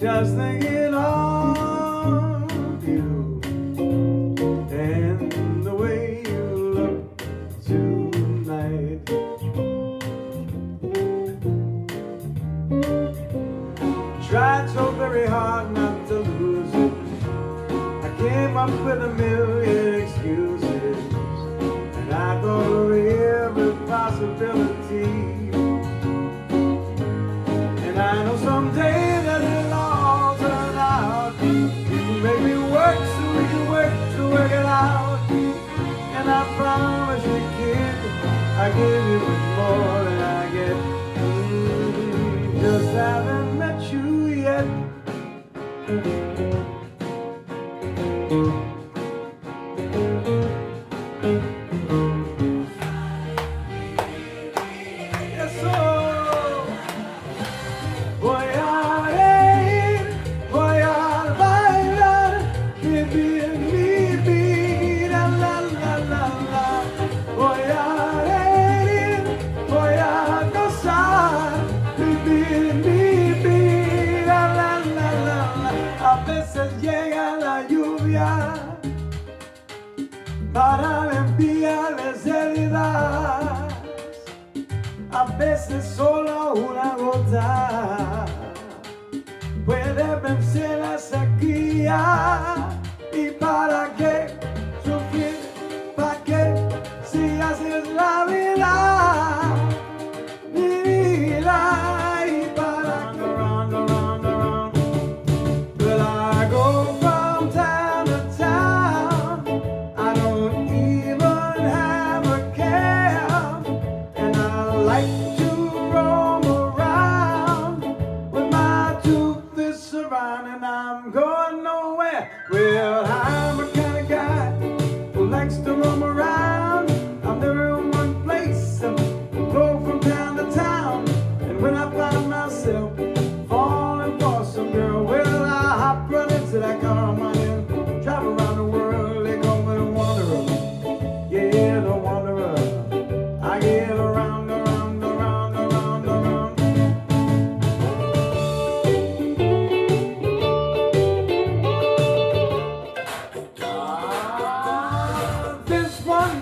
just thinking of you and the way you look tonight. Tried so very hard not to lose it. I came up with a million excuses, and I thought of every possibility. And I know someday that it'll all turn out. You make me work so we can work to work it out. And I promise you, kid, I give you more than I get. Just haven't met you yet. Para limpiarles heridas, a veces solo una gota puede vencer la sequía. ¿Y para qué sufrir? ¿Para qué? Si así es la vida, mi vida. ¿Y para qué? Will I go from town to town? Well, I'm the kind of guy who likes to roam around. I'm never in one place, I go from town to town. And when I find myself falling for some girl, well, I hop right into that car of mine, drive around the world, they call me the wanderer. Yeah, the wanderer. I get around, around, around, around, around.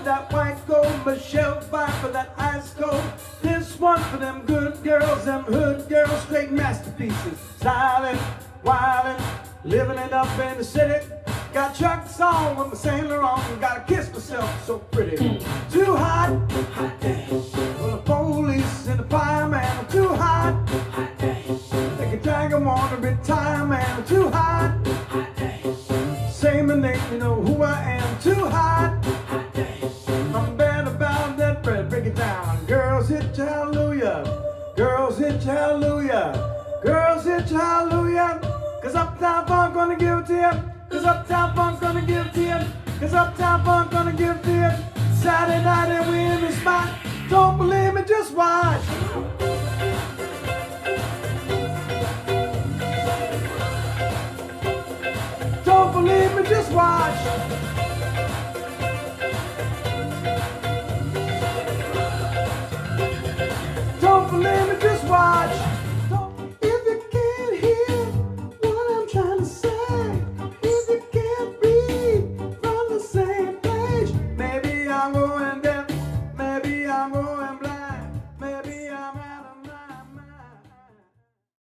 That white gold, Michelle fight for that ice cold. This one for them good girls, them hood girls, straight masterpieces. Silent, wildin', living it up in the city. Got trucks on with my Saint Laurent, gotta kiss myself, so pretty. Too hot, hot days. Well, the police and the fireman, I'm too hot, hot days. They can drag them on to retire, man, I'm too hot, hot days. Say my name, you know who I am, too hot. Girls hit hallelujah, girls hit hallelujah. Cause Uptown Funk gonna give it to you, cause Uptown Funk gonna give it to you, cause Uptown Funk gonna give it to you. Saturday night and we in the spot, don't believe me, just watch. Don't believe me, just watch. Let me just watch. If you can't hear what I'm trying to say, if you can't read from the same page, maybe I'm going deaf, maybe I'm going